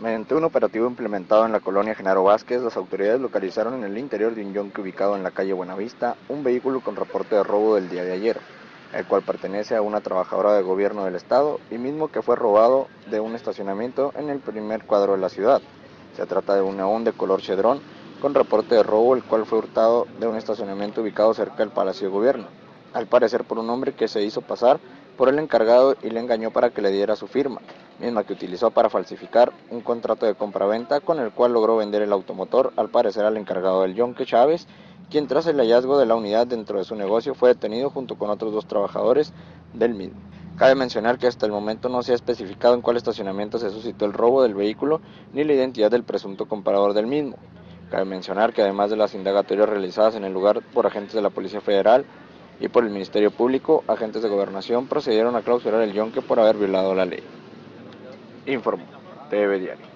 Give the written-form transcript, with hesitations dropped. Mediante un operativo implementado en la colonia Genaro Vázquez, las autoridades localizaron en el interior de un yonke ubicado en la calle Buenavista un vehículo con reporte de robo del día de ayer, el cual pertenece a una trabajadora de gobierno del estado y mismo que fue robado de un estacionamiento en el primer cuadro de la ciudad. Se trata de un neón de color chedrón con reporte de robo, el cual fue hurtado de un estacionamiento ubicado cerca del Palacio de Gobierno, al parecer por un hombre que se hizo pasar por el encargado y le engañó para que le diera su firma, misma que utilizó para falsificar un contrato de compraventa con el cual logró vender el automotor al parecer al encargado del Yonke Chávez, quien tras el hallazgo de la unidad dentro de su negocio fue detenido junto con otros dos trabajadores del mismo. Cabe mencionar que hasta el momento no se ha especificado en cuál estacionamiento se suscitó el robo del vehículo ni la identidad del presunto comprador del mismo. Cabe mencionar que además de las indagatorias realizadas en el lugar por agentes de la Policía Federal y por el Ministerio Público, agentes de Gobernación procedieron a clausurar el yonke por haber violado la ley. Informó TV Diario.